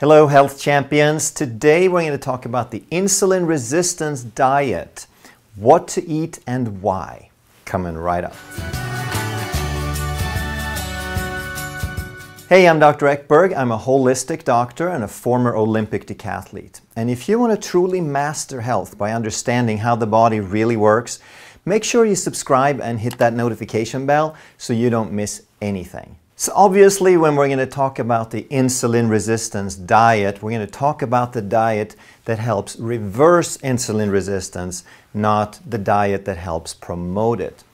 Hello health champions. Today we're going to talk about the insulin resistance diet, what to eat and why. Coming right up. Hey, I'm Dr. Ekberg. I'm a holistic doctor and a former Olympic decathlete. And if you want to truly master health by understanding how the body really works, make sure you subscribe and hit that notification bell so you don't miss anything. So obviously when we're going to talk about the insulin resistance diet, we're going to talk about the diet that helps reverse insulin resistance, not the diet that helps promote it.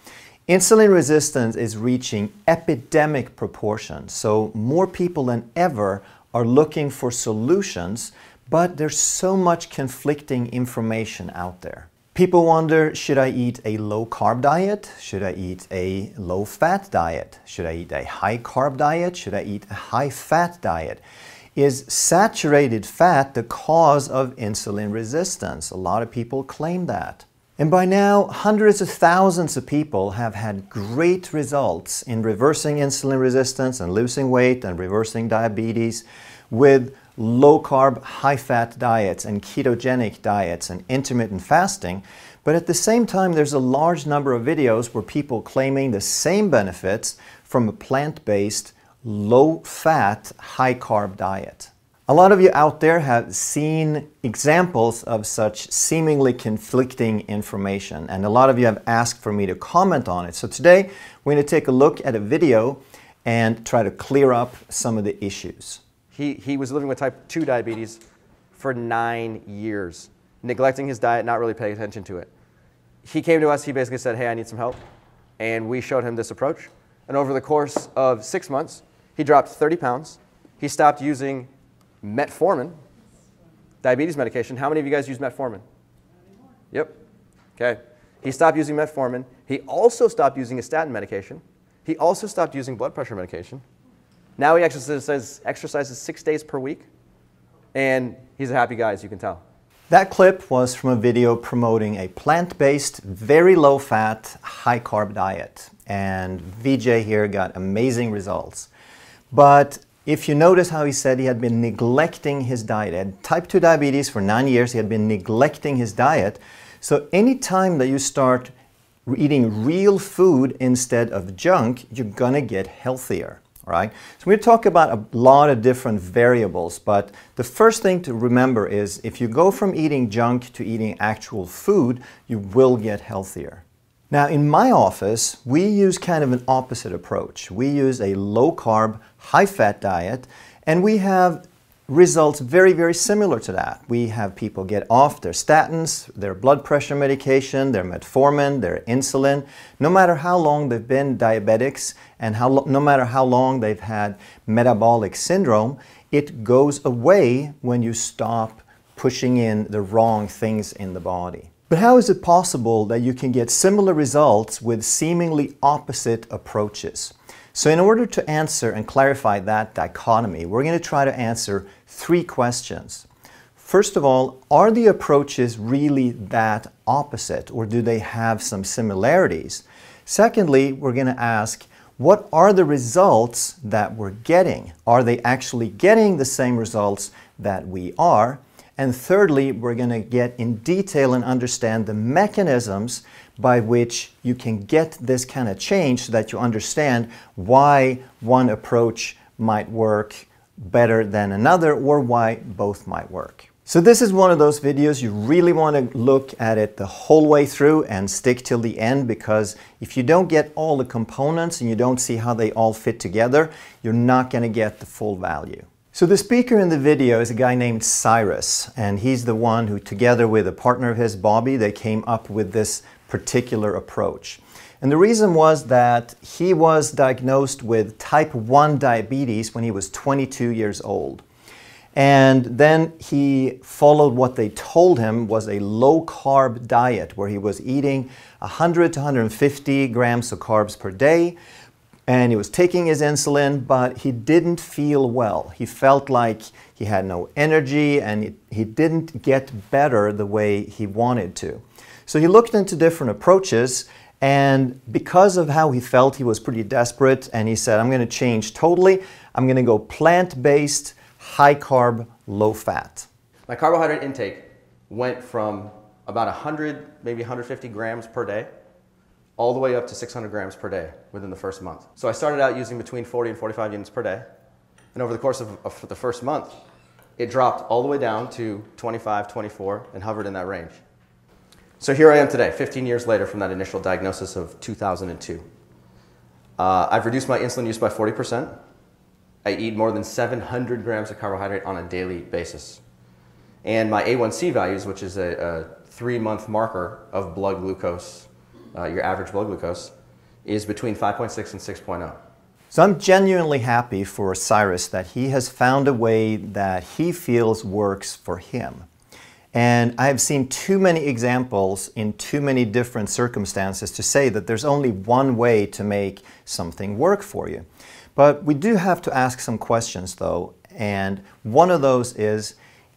Insulin resistance is reaching epidemic proportions, so more people than ever are looking for solutions, but there's so much conflicting information out there. People wonder, should I eat a low-carb diet? Should I eat a low-fat diet? Should I eat a high-carb diet? Should I eat a high-fat diet? Is saturated fat the cause of insulin resistance? A lot of people claim that. And by now, hundreds of thousands of people have had great results in reversing insulin resistance and losing weight and reversing diabetes with low-carb, high-fat diets and ketogenic diets and intermittent fasting, but at the same time there's a large number of videos where people claiming the same benefits from a plant-based, low-fat, high-carb diet. A lot of you out there have seen examples of such seemingly conflicting information, and a lot of you have asked for me to comment on it. So today we're going to take a look at a video and try to clear up some of the issues. He was living with type 2 diabetes for 9 years, neglecting his diet, not really paying attention to it. He came to us, he basically said, hey, I need some help. And we showed him this approach. And over the course of 6 months, he dropped 30 pounds. He stopped using metformin, diabetes medication. How many of you guys use metformin? Yep. Okay. He stopped using metformin. He also stopped using a statin medication. He also stopped using blood pressure medication. Now he exercises 6 days per week, and he's a happy guy, as you can tell. That clip was from a video promoting a plant-based, very low-fat, high-carb diet. And Vijay here got amazing results. But if you notice how he said he had been neglecting his diet. He had type 2 diabetes for 9 years. He had been neglecting his diet. So any time that you start eating real food instead of junk, you're going to get healthier. Right? So we talk about a lot of different variables, but the first thing to remember is if you go from eating junk to eating actual food, you will get healthier. Now in my office, we use kind of an opposite approach. We use a low-carb, high-fat diet, and we have results very, very similar to that. We have people get off their statins, their blood pressure medication, their metformin, their insulin, no matter how long they've been diabetics and no matter how long they've had metabolic syndrome, it goes away when you stop pushing in the wrong things in the body. But how is it possible that you can get similar results with seemingly opposite approaches? So in order to answer and clarify that dichotomy, we're going to try to answer 3 questions. First of all, are the approaches really that opposite, or do they have some similarities? Secondly, we're going to ask, what are the results that we're getting? Are they actually getting the same results that we are? And thirdly, we're going to get in detail and understand the mechanisms by which you can get this kind of change so that you understand why one approach might work better than another or why both might work. So this is one of those videos you really want to look at it the whole way through and stick till the end, because if you don't get all the components and you don't see how they all fit together, you're not going to get the full value. So the speaker in the video is a guy named Cyrus, and he's the one who, together with a partner of his, Bobby, they came up with this particular approach. And the reason was that he was diagnosed with type 1 diabetes when he was 22 years old. And then he followed what they told him was a low-carb diet, where he was eating 100 to 150 grams of carbs per day. And he was taking his insulin, but he didn't feel well. He felt like he had no energy and he didn't get better the way he wanted to. So he looked into different approaches, and because of how he felt, he was pretty desperate, and he said, I'm going to change totally. I'm going to go plant-based, high-carb low fat. My carbohydrate intake went from about 100, maybe 150 grams per day, all the way up to 600 grams per day within the first month. So I started out using between 40 and 45 units per day. And over the course of the first month, it dropped all the way down to 25, 24, and hovered in that range. So here I am today, 15 years later from that initial diagnosis of 2002. I've reduced my insulin use by 40%. I eat more than 700 grams of carbohydrate on a daily basis. And my A1C values, which is a three-month marker of blood glucose, your average blood glucose, is between 5.6 and 6.0. So I'm genuinely happy for Cyrus that he has found a way that he feels works for him. And I've seen too many examples in too many different circumstances to say that there's only one way to make something work for you. But we do have to ask some questions though, and one of those is,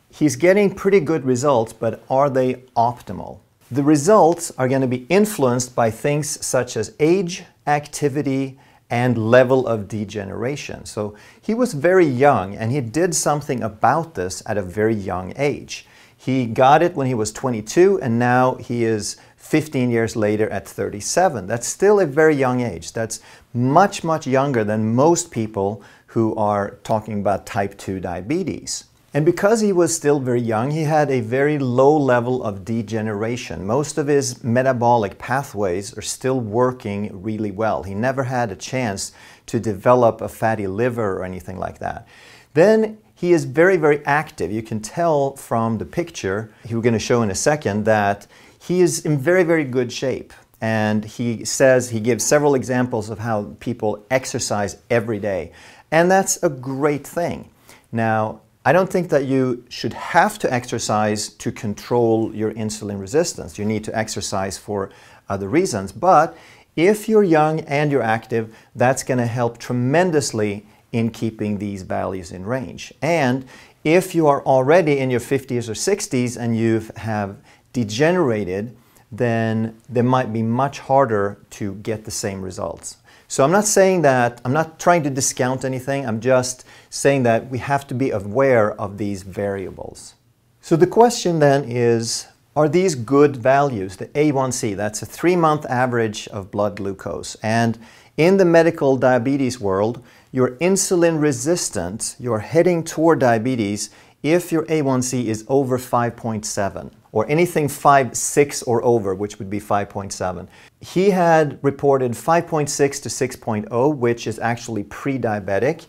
he's getting pretty good results, but are they optimal? The results are going to be influenced by things such as age, activity, and level of degeneration. So he was very young and he did something about this at a very young age. He got it when he was 22 and now he is 15 years later at 37. That's still a very young age. That's much, much younger than most people who are talking about type 2 diabetes. And because he was still very young, he had a very low level of degeneration. Most of his metabolic pathways are still working really well. He never had a chance to develop a fatty liver or anything like that. Then he is very, very active. You can tell from the picture, we're going to show in a second, that he is in very, very good shape. And he says, he gives several examples of how people exercise every day. And that's a great thing. Now, I don't think that you should have to exercise to control your insulin resistance. You need to exercise for other reasons. But if you're young and you're active, that's going to help tremendously in keeping these values in range. And if you are already in your 50s or 60s and you have degenerated, then they might be much harder to get the same results. So I'm not saying that, I'm not trying to discount anything, I'm just saying that we have to be aware of these variables. So the question then is, are these good values? The A1C, that's a three-month average of blood glucose. And in the medical diabetes world, you're insulin resistant, you're heading toward diabetes if your A1C is over 5.7. or anything 5.6 or over, which would be 5.7. He had reported 5.6 to 6.0, which is actually pre-diabetic,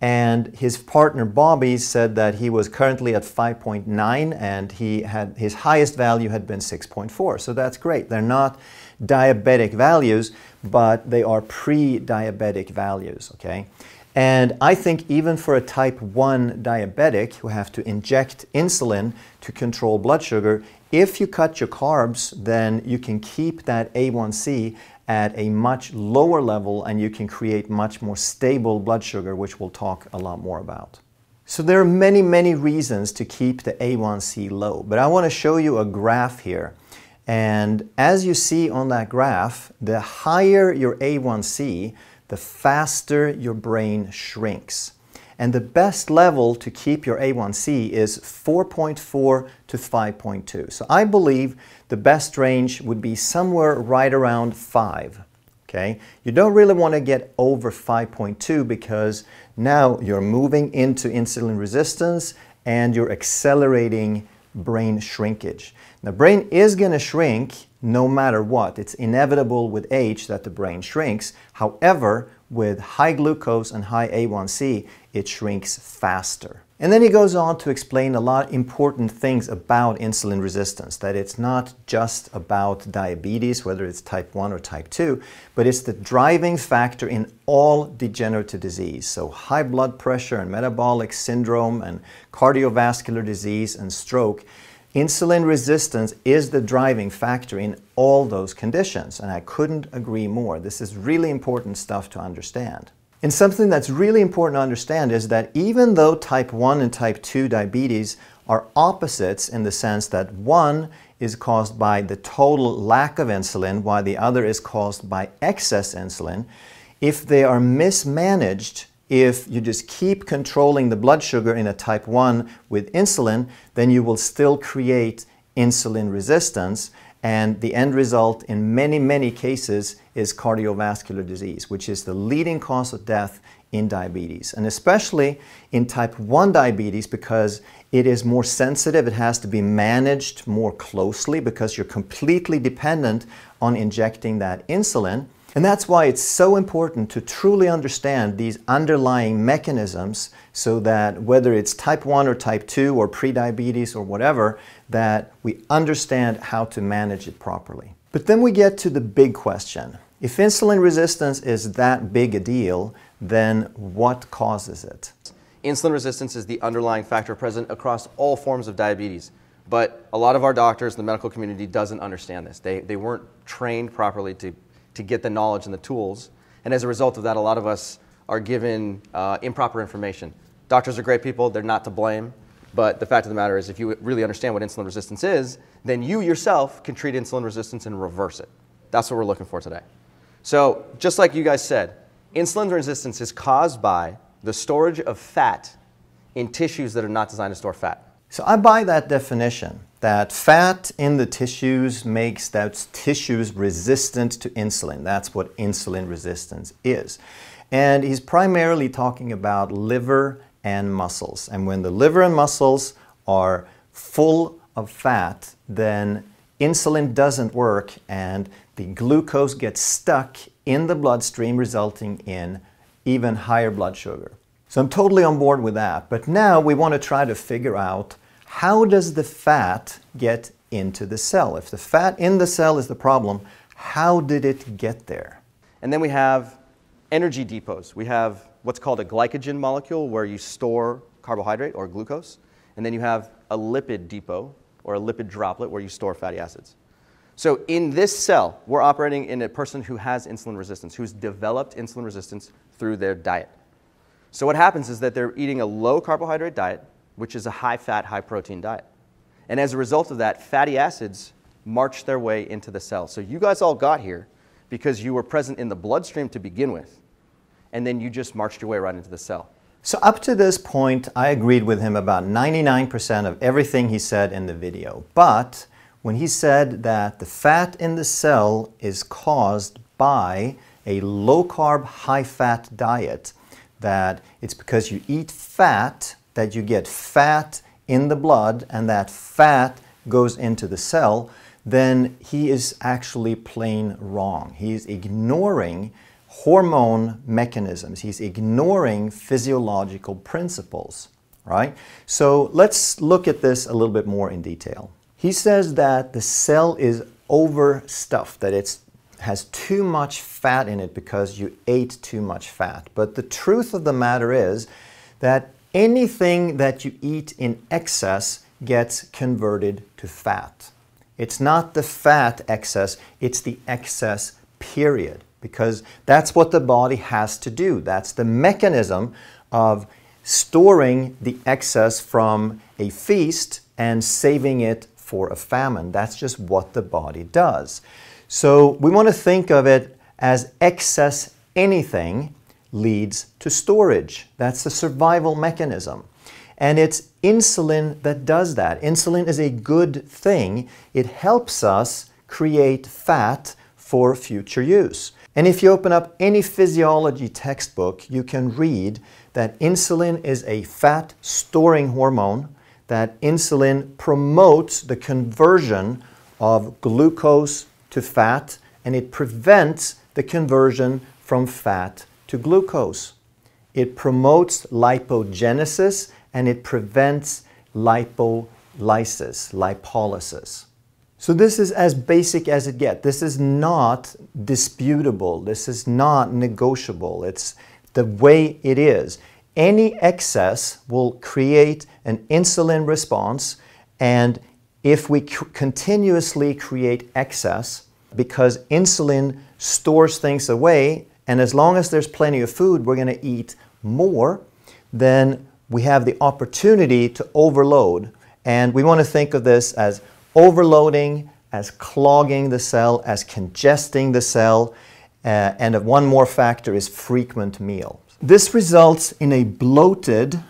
and his partner Bobby said that he was currently at 5.9 and he had, his highest value had been 6.4, so that's great. They're not diabetic values, but they are pre-diabetic values, okay? And I think even for a type 1 diabetic who have to inject insulin to control blood sugar, if you cut your carbs, then you can keep that A1C at a much lower level and you can create much more stable blood sugar, which we'll talk a lot more about. So there are many, many reasons to keep the A1C low, but I want to show you a graph here. And as you see on that graph, the higher your A1C, the faster your brain shrinks. And the best level to keep your A1C is 4.4 to 5.2. So I believe the best range would be somewhere right around 5. Okay? You don't really want to get over 5.2 because now you're moving into insulin resistance and you're accelerating brain shrinkage. Now, brain is going to shrink no matter what. It's inevitable with age that the brain shrinks. However, with high glucose and high A1C, it shrinks faster. And then he goes on to explain a lot of important things about insulin resistance, that it's not just about diabetes, whether it's type 1 or type 2, but it's the driving factor in all degenerative disease. So high blood pressure and metabolic syndrome and cardiovascular disease and stroke. Insulin resistance is the driving factor in all those conditions, and I couldn't agree more. This is really important stuff to understand. And something that's really important to understand is that even though type 1 and type 2 diabetes are opposites in the sense that one is caused by the total lack of insulin, while the other is caused by excess insulin, if they are mismanaged, if you just keep controlling the blood sugar in a type 1 with insulin, then you will still create insulin resistance, and the end result in many, many cases is cardiovascular disease, which is the leading cause of death in diabetes, and especially in type 1 diabetes because it is more sensitive. It has to be managed more closely because you're completely dependent on injecting that insulin. And that's why it's so important to truly understand these underlying mechanisms so that whether it's type 1 or type 2 or prediabetes or whatever, that we understand how to manage it properly. But then we get to the big question. If insulin resistance is that big a deal, then what causes it? Insulin resistance is the underlying factor present across all forms of diabetes. But a lot of our doctors in the medical community doesn't understand this. They weren't trained properly to get the knowledge and the tools. And as a result of that, a lot of us are given improper information. Doctors are great people, they're not to blame. But the fact of the matter is, if you really understand what insulin resistance is, then you yourself can treat insulin resistance and reverse it. That's what we're looking for today. So just like you guys said, insulin resistance is caused by the storage of fat in tissues that are not designed to store fat. So I buy that definition, that fat in the tissues makes those tissues resistant to insulin. That's what insulin resistance is. And he's primarily talking about liver and muscles. And when the liver and muscles are full of fat, then insulin doesn't work and the glucose gets stuck in the bloodstream, resulting in even higher blood sugar. So I'm totally on board with that. But now we want to try to figure out, how does the fat get into the cell? If the fat in the cell is the problem, how did it get there? And then we have energy depots. We have what's called a glycogen molecule, where you store carbohydrate or glucose. And then you have a lipid depot or a lipid droplet where you store fatty acids. So in this cell, we're operating in a person who has insulin resistance, who's developed insulin resistance through their diet. So what happens is that they're eating a low carbohydrate diet, which is a high-fat, high-protein diet. And as a result of that, fatty acids march their way into the cell. So you guys all got here because you were present in the bloodstream to begin with, and then you just marched your way right into the cell. So up to this point, I agreed with him about 99% of everything he said in the video. But when he said that the fat in the cell is caused by a low-carb, high-fat diet, that it's because you eat fat that you get fat in the blood and that fat goes into the cell, then he is actually plain wrong. He's ignoring hormone mechanisms. He's ignoring physiological principles, right? So let's look at this a little bit more in detail. He says that the cell is overstuffed, that it has too much fat in it because you ate too much fat. But the truth of the matter is that anything that you eat in excess gets converted to fat. It's not the fat excess, it's the excess period, because that's what the body has to do. That's the mechanism of storing the excess from a feast and saving it for a famine. That's just what the body does. So we want to think of it as excess anything leads to storage. That's the survival mechanism. And it's insulin that does that. Insulin is a good thing. It helps us create fat for future use. And if you open up any physiology textbook, you can read that insulin is a fat-storing hormone, that insulin promotes the conversion of glucose to fat, and it prevents the conversion from fat to glucose. It promotes lipogenesis and it prevents lipolysis. So this is as basic as it gets. This is not disputable. This is not negotiable. It's the way it is. Any excess will create an insulin response, and if we continuously create excess, because insulin stores things away, and as long as there's plenty of food, we're going to eat more, then we have the opportunity to overload. And we want to think of this as overloading, as clogging the cell, as congesting the cell, and one more factor is frequent meals. This results in a bloated,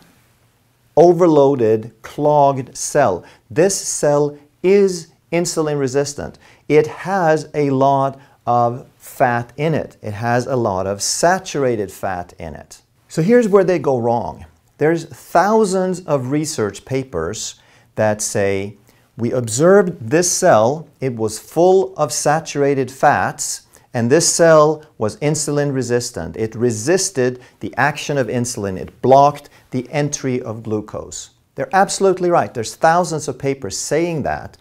overloaded, clogged cell. This cell is insulin resistant. It has a lot of fat in it. It has a lot of saturated fat in it. So here's where they go wrong. There's thousands of research papers that say, we observed this cell, it was full of saturated fats, and this cell was insulin resistant. It resisted the action of insulin. It blocked the entry of glucose. They're absolutely right. There's thousands of papers saying that,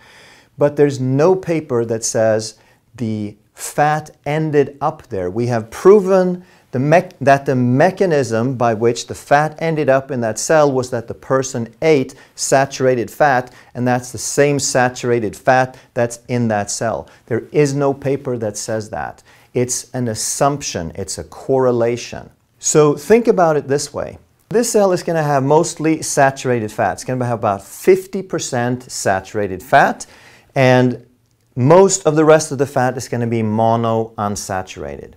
but there's no paper that says the fat ended up there. We have proven that the mechanism by which the fat ended up in that cell was that the person ate saturated fat, and that's the same saturated fat that's in that cell. There is no paper that says that. It's an assumption. It's a correlation. So think about it this way. This cell is going to have mostly saturated fat. It's going to have about 50% saturated fat, and most of the rest of the fat is going to be monounsaturated.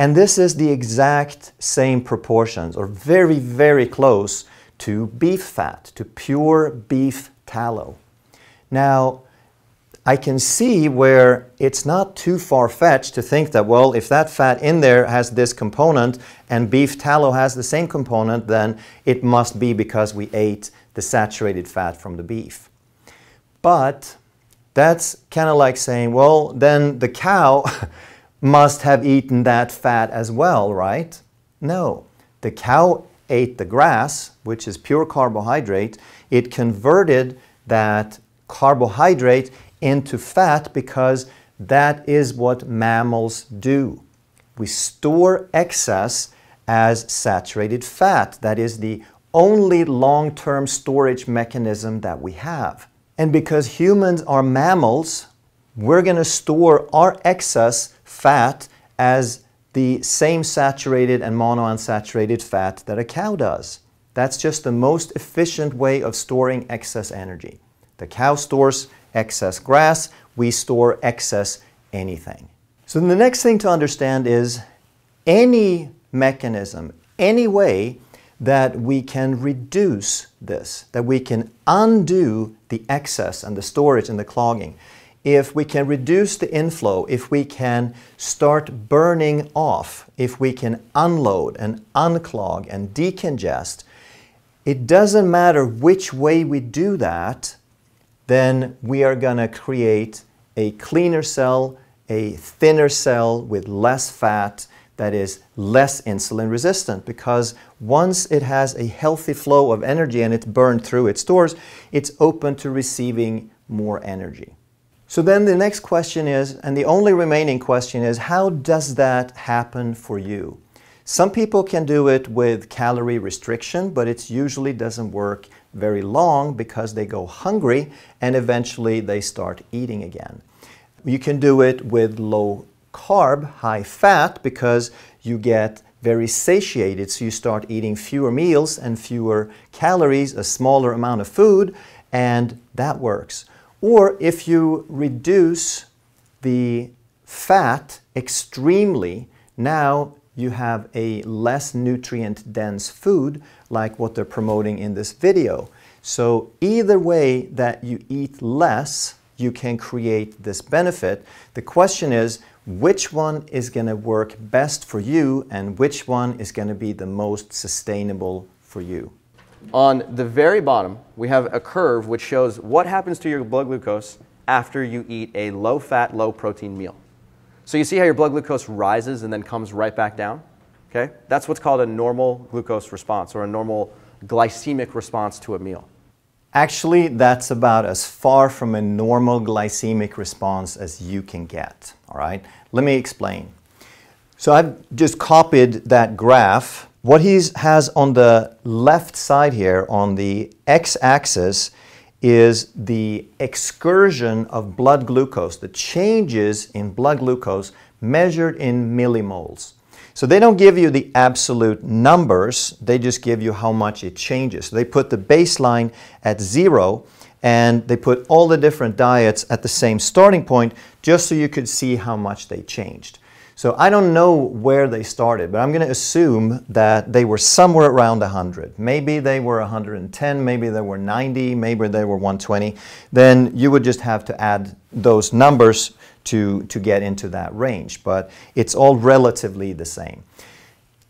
And this is the exact same proportions, or very, very close to beef fat, to pure beef tallow. Now, I can see where it's not too far-fetched to think that, well, if that fat in there has this component and beef tallow has the same component, then it must be because we ate the saturated fat from the beef. But that's kind of like saying, well, then the cow must have eaten that fat as well, right? No. The cow ate the grass, which is pure carbohydrate. It converted that carbohydrate into fat because that is what mammals do. We store excess as saturated fat. That is the only long-term storage mechanism that we have. And because humans are mammals, we're going to store our excess fat as the same saturated and monounsaturated fat that a cow does. That's just the most efficient way of storing excess energy. The cow stores excess grass, we store excess anything. So the next thing to understand is any mechanism, any way that we can reduce this, that we can undo the excess and the storage and the clogging. If we can reduce the inflow, if we can start burning off, if we can unload and unclog and decongest, it doesn't matter which way we do that, then we are going to create a cleaner cell, a thinner cell with less fat that is less insulin resistant, because once it has a healthy flow of energy and it's burned through its stores, it's open to receiving more energy. So then the next question is, and the only remaining question is, how does that happen for you? Some people can do it with calorie restriction, but it usually doesn't work very long because they go hungry and eventually they start eating again. You can do it with low carb, high fat, because you get very satiated, so you start eating fewer meals and fewer calories, a smaller amount of food, and that works. Or if you reduce the fat extremely, now you have a less nutrient-dense food, like what they're promoting in this video. So either way that you eat less, you can create this benefit. The question is, which one is going to work best for you, and which one is going to be the most sustainable for you? On the very bottom, we have a curve which shows what happens to your blood glucose after you eat a low-fat, low-protein meal. So you see how your blood glucose rises and then comes right back down? Okay? That's what's called a normal glucose response, or a normal glycemic response to a meal. Actually, that's about as far from a normal glycemic response as you can get. All right? Let me explain. So I've just copied that graph. What he has on the left side here, on the x-axis, is the excursion of blood glucose, the changes in blood glucose measured in millimoles. So they don't give you the absolute numbers, they just give you how much it changes. So they put the baseline at 0, and they put all the different diets at the same starting point, just so you could see how much they changed. So I don't know where they started, but I'm going to assume that they were somewhere around 100. Maybe they were 110, maybe they were 90, maybe they were 120. Then you would just have to add those numbers to get into that range, but it's all relatively the same.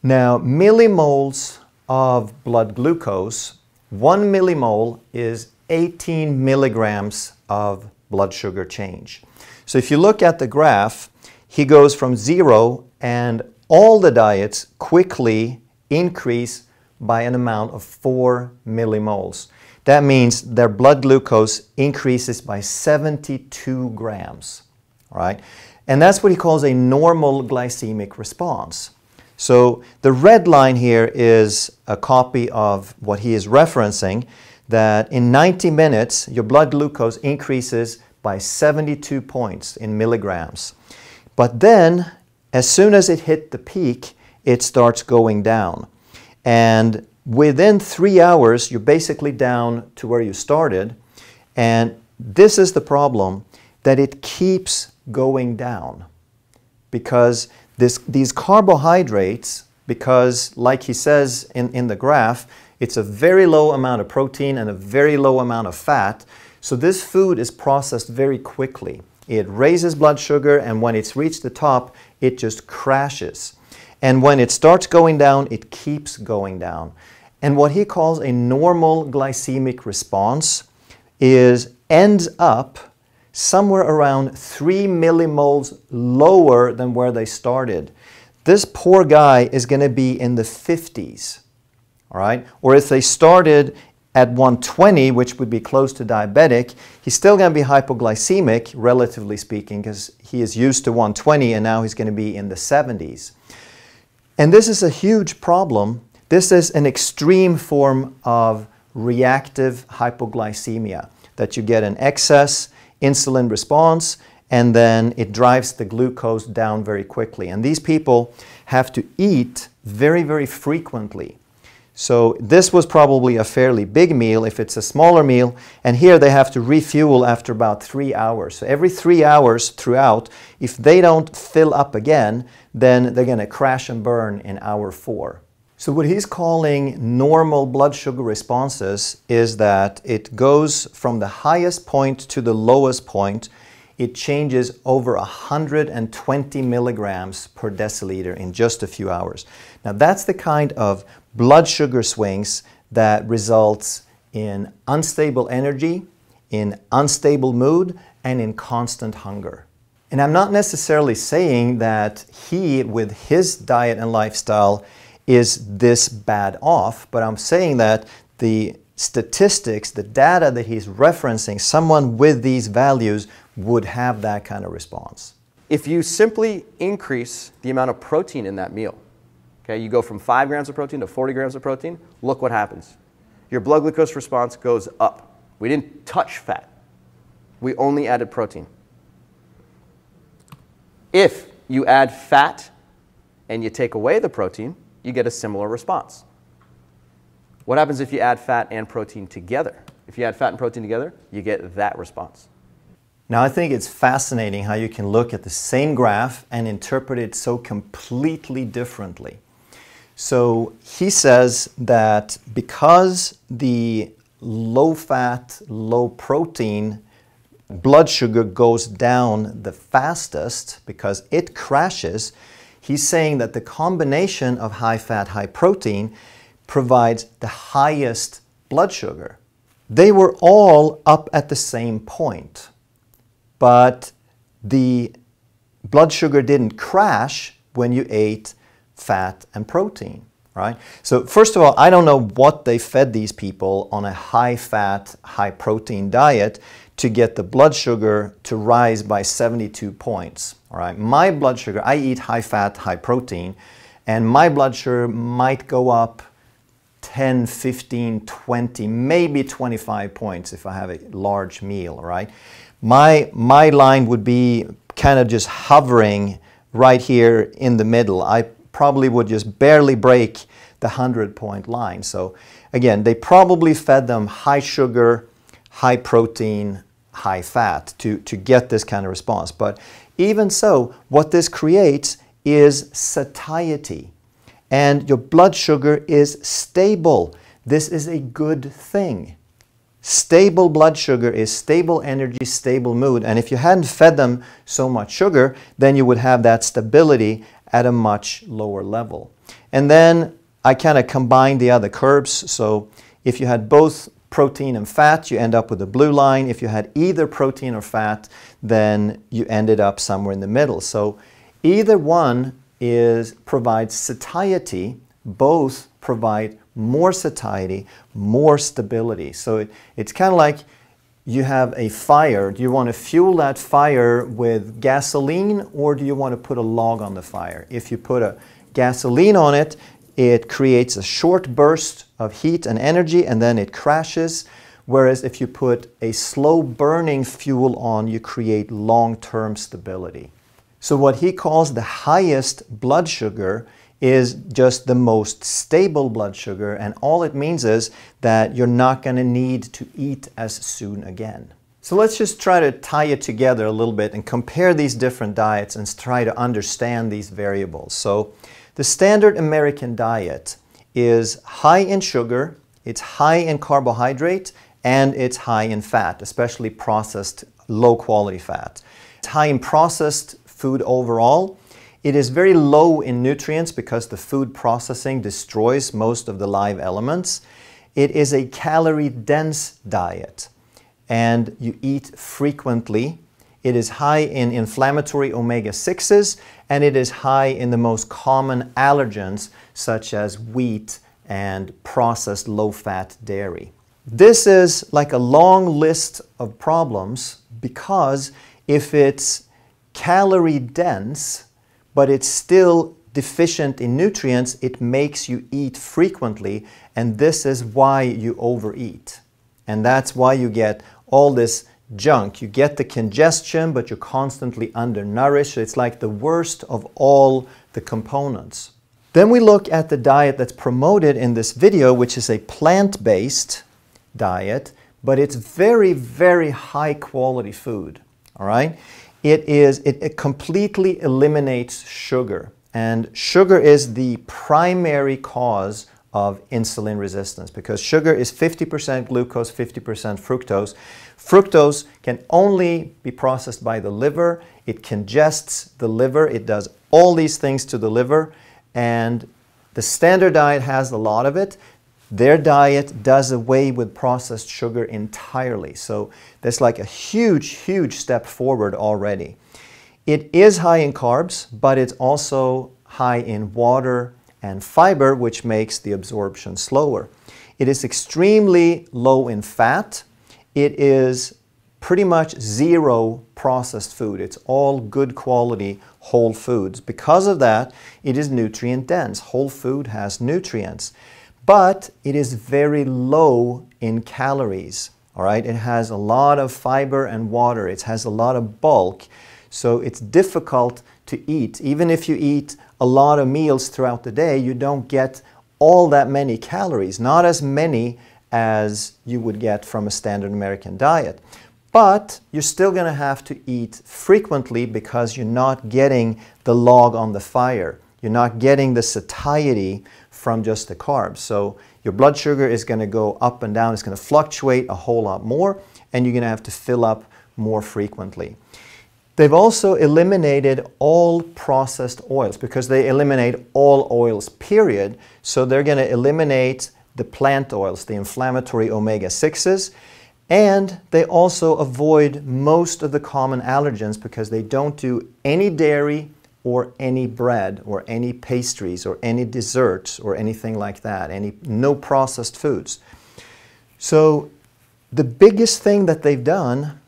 Now, millimoles of blood glucose, 1 millimole is 18 milligrams of blood sugar change. So if you look at the graph, he goes from 0, and all the diets quickly increase by an amount of 4 millimoles. That means their blood glucose increases by 72 grams, right? And that's what he calls a normal glycemic response. So the red line here is a copy of what he is referencing, that in 90 minutes, your blood glucose increases by 72 points in milligrams. But then, as soon as it hit the peak, it starts going down. And within 3 hours, you're basically down to where you started. And this is the problem, that it keeps going down. Because these carbohydrates, because like he says in the graph, it's a very low amount of protein and a very low amount of fat. So this food is processed very quickly. It raises blood sugar, and when it's reached the top, it just crashes. And when it starts going down, it keeps going down. And what he calls a normal glycemic response ends up somewhere around 3 millimoles lower than where they started. This poor guy is going to be in the 50s, all right? Or if they started at 120, which would be close to diabetic, he's still going to be hypoglycemic, relatively speaking, because he is used to 120 and now he's going to be in the 70s. And this is a huge problem. This is an extreme form of reactive hypoglycemia, that you get an excess insulin response and then it drives the glucose down very quickly. And these people have to eat very, very frequently. So this was probably a fairly big meal if it's a smaller meal, and here they have to refuel after about 3 hours. So every 3 hours throughout, if they don't fill up again, then they're going to crash and burn in hour 4. So what he's calling normal blood sugar responses is that it goes from the highest point to the lowest point. It changes over 120 milligrams per deciliter in just a few hours. Now that's the kind of blood sugar swings that results in unstable energy, in unstable mood, and in constant hunger. And I'm not necessarily saying that he, with his diet and lifestyle, is this bad off, but I'm saying that the statistics, the data that he's referencing, someone with these values would have that kind of response. If you simply increase the amount of protein in that meal, okay, you go from 5 grams of protein to 40 grams of protein, look what happens. Your blood glucose response goes up. We didn't touch fat. We only added protein. If you add fat and you take away the protein, you get a similar response. What happens if you add fat and protein together? If you add fat and protein together, you get that response. Now, I think it's fascinating how you can look at the same graph and interpret it so completely differently. So he says that because the low-fat, low-protein blood sugar goes down the fastest because it crashes, he's saying that the combination of high-fat, high-protein provides the highest blood sugar. They were all up at the same point, but the blood sugar didn't crash when you ate fat and protein, right? So first of all, I don't know what they fed these people on a high-fat, high-protein diet to get the blood sugar to rise by 72 points, all right? My blood sugar, I eat high-fat, high-protein, and my blood sugar might go up 10, 15, 20, maybe 25 points if I have a large meal, right? My line would be kind of just hovering right here in the middle. I probably would just barely break the 100-point line. So again, they probably fed them high sugar, high protein, high fat to get this kind of response. But even so, what this creates is satiety, and your blood sugar is stable. This is a good thing. Stable blood sugar is stable energy, stable mood, and if you hadn't fed them so much sugar, then you would have that stability at a much lower level. And then I kind of combine the other curves, so if you had both protein and fat, you end up with a blue line. If you had either protein or fat, then you ended up somewhere in the middle. So either one provides satiety, both provide more satiety, more stability. So it's kind of like you have a fire. Do you want to fuel that fire with gasoline, or do you want to put a log on the fire? If you put a gasoline on it, it creates a short burst of heat and energy, and then it crashes. Whereas if you put a slow burning fuel on, you create long-term stability. So what he calls the highest blood sugar is just the most stable blood sugar, and all it means is that you're not going to need to eat as soon again. So let's just try to tie it together a little bit and compare these different diets and try to understand these variables. So the standard American diet is high in sugar, it's high in carbohydrate, and it's high in fat, especially processed low-quality fat. It's high in processed food overall. It is very low in nutrients because the food processing destroys most of the live elements. It is a calorie-dense diet, and you eat frequently. It is high in inflammatory omega-6s, and it is high in the most common allergens such as wheat and processed low-fat dairy. This is like a long list of problems, because if it's calorie-dense, but it's still deficient in nutrients, it makes you eat frequently, and this is why you overeat. And that's why you get all this junk. You get the congestion, but you're constantly undernourished. It's like the worst of all the components. Then we look at the diet that's promoted in this video, which is a plant-based diet, but it's very, very high-quality food, all right? It completely eliminates sugar, and sugar is the primary cause of insulin resistance, because sugar is 50% glucose, 50% fructose. Fructose can only be processed by the liver. It congests the liver. It does all these things to the liver, and the standard diet has a lot of it. Their diet does away with processed sugar entirely. So that's like a huge, huge step forward already. It is high in carbs, but it's also high in water and fiber, which makes the absorption slower. It is extremely low in fat. It is pretty much zero processed food. It's all good quality whole foods. Because of that, it is nutrient dense. Whole food has nutrients. But it is very low in calories, all right? It has a lot of fiber and water. It has a lot of bulk, so it's difficult to eat. Even if you eat a lot of meals throughout the day, you don't get all that many calories, not as many as you would get from a standard American diet. But you're still going to have to eat frequently, because you're not getting the log on the fire. You're not getting the satiety from just the carbs. So your blood sugar is going to go up and down. It's going to fluctuate a whole lot more, and you're going to have to fill up more frequently. They've also eliminated all processed oils, because they eliminate all oils, period. So they're going to eliminate the plant oils, the inflammatory omega-6s, and they also avoid most of the common allergens, because they don't do any dairy or any bread or any pastries or any desserts or anything like that, no processed foods. So the biggest thing that they've done,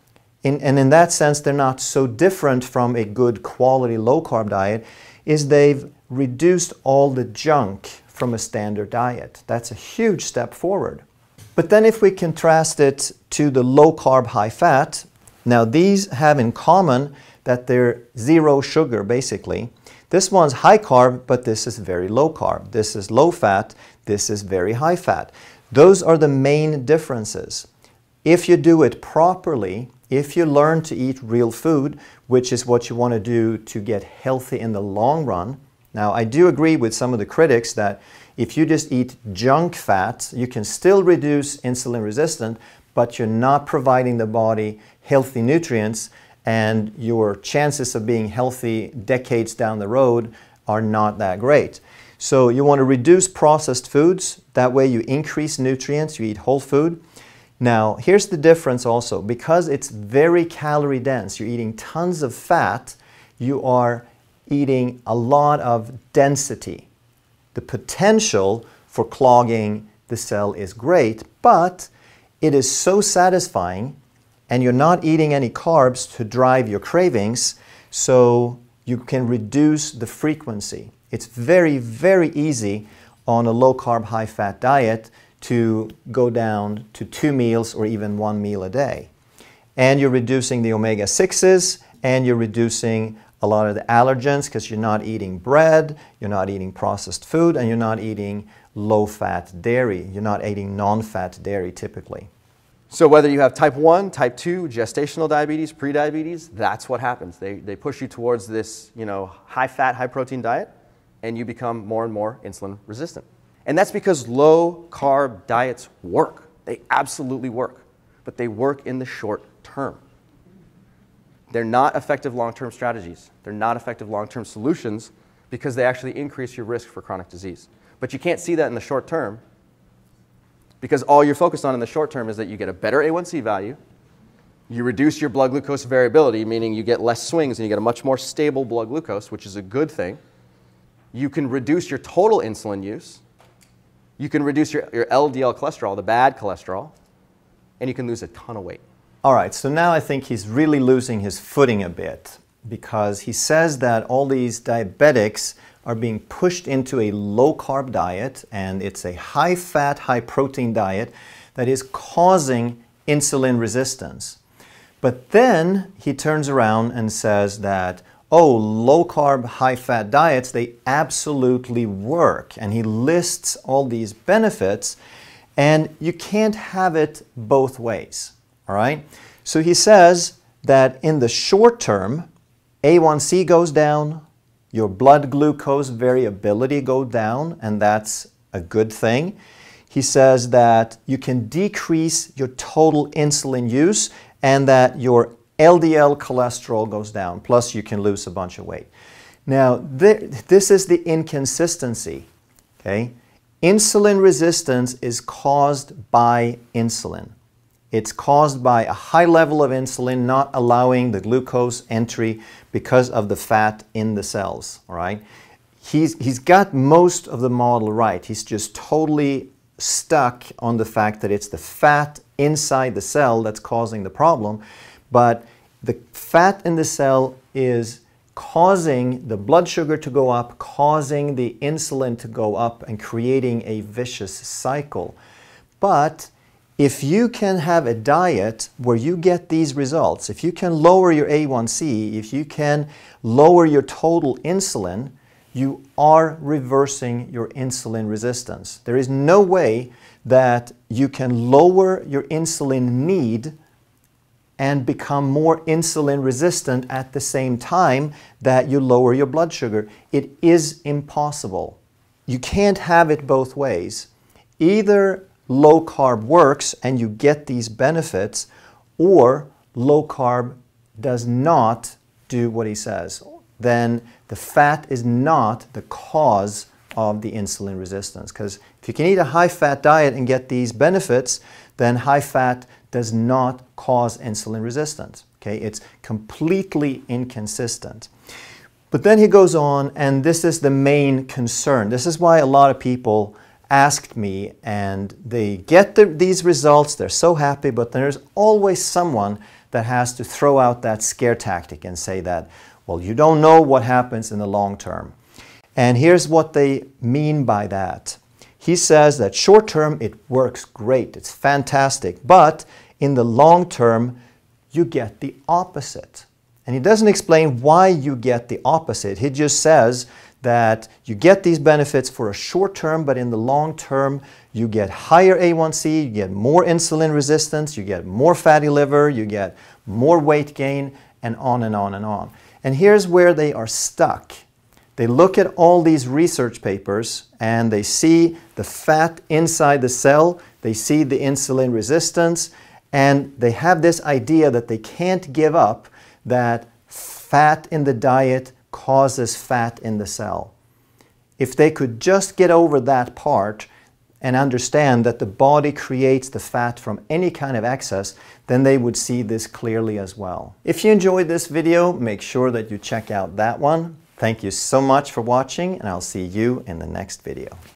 and in that sense they're not so different from a good quality low-carb diet, is they've reduced all the junk from a standard diet. That's a huge step forward. But then if we contrast it to the low-carb, high-fat, now these have in common that they're zero sugar, basically. This one's high carb, but this is very low carb. This is low fat, this is very high fat. Those are the main differences. If you do it properly, If you learn to eat real food, which is what you want to do to get healthy in the long run. Now, I do agree with some of the critics that if you just eat junk fat, you can still reduce insulin resistance, but you're not providing the body healthy nutrients, and your chances of being healthy decades down the road are not that great. So you want to reduce processed foods. That way you increase nutrients, you eat whole food. Now, here's the difference also. Because it's very calorie dense, you're eating tons of fat, you are eating a lot of density. The potential for clogging the cell is great, but it is so satisfying, and you're not eating any carbs to drive your cravings, so you can reduce the frequency. It's very, very easy on a low-carb, high-fat diet to go down to 2 meals or even 1 meal a day. And you're reducing the omega-6s, and you're reducing a lot of the allergens because you're not eating bread, you're not eating processed food, and you're not eating low-fat dairy. You're not eating non-fat dairy typically. So whether you have type 1, type 2, gestational diabetes, prediabetes, that's what happens. They push you towards this, you know, high-fat, high-protein diet, and you become more and more insulin resistant. And that's because low-carb diets work. They absolutely work, but they work in the short term. They're not effective long-term strategies. They're not effective long-term solutions because they actually increase your risk for chronic disease. But you can't see that in the short term, because all you're focused on in the short term is that you get a better A1C value, you reduce your blood glucose variability, meaning you get less swings and you get a much more stable blood glucose, which is a good thing. You can reduce your total insulin use. You can reduce your LDL cholesterol, the bad cholesterol, and you can lose a ton of weight. All right, so now I think he's really losing his footing a bit, because he says that all these diabetics are being pushed into a low-carb diet, and it's a high-fat, high-protein diet that is causing insulin resistance. But then he turns around and says that, oh, low-carb, high-fat diets, they absolutely work. And he lists all these benefits, and you can't have it both ways, all right? So he says that in the short term, A1C goes down, your blood glucose variability go down, and that's a good thing. He says that you can decrease your total insulin use and that your LDL cholesterol goes down, plus you can lose a bunch of weight. Now, this is the inconsistency, okay? Insulin resistance is caused by insulin. It's caused by a high level of insulin not allowing the glucose entry because of the fat in the cells, all right? He's got most of the model right. He's just totally stuck on the fact that it's the fat inside the cell that's causing the problem, but the fat in the cell is causing the blood sugar to go up, causing the insulin to go up, and creating a vicious cycle. But if you can have a diet where you get these results, if you can lower your A1C, if you can lower your total insulin, you are reversing your insulin resistance. There is no way that you can lower your insulin need and become more insulin resistant at the same time that you lower your blood sugar. It is impossible. You can't have it both ways. Either low carb works and you get these benefits, or low carb does not do what he says. Then the fat is not the cause of the insulin resistance, because if you can eat a high fat diet and get these benefits, then high fat does not cause insulin resistance. Okay, it's completely inconsistent. But then he goes on, and this is the main concern. This is why a lot of people asked me, and they get these results, they're so happy, but there's always someone that has to throw out that scare tactic and say that, well, you don't know what happens in the long term. And here's what they mean by that. He says that short term, it works great, it's fantastic, but in the long term, you get the opposite. And he doesn't explain why you get the opposite. He just says that you get these benefits for a short term, but in the long term, you get higher A1C, you get more insulin resistance, you get more fatty liver, you get more weight gain, and on and on and on. And here's where they are stuck. They look at all these research papers and they see the fat inside the cell, they see the insulin resistance, and they have this idea that they can't give up that fat in the diet causes fat in the cell. If they could just get over that part and understand that the body creates the fat from any kind of excess, then they would see this clearly as well. If you enjoyed this video, make sure that you check out that one. Thank you so much for watching, and I'll see you in the next video.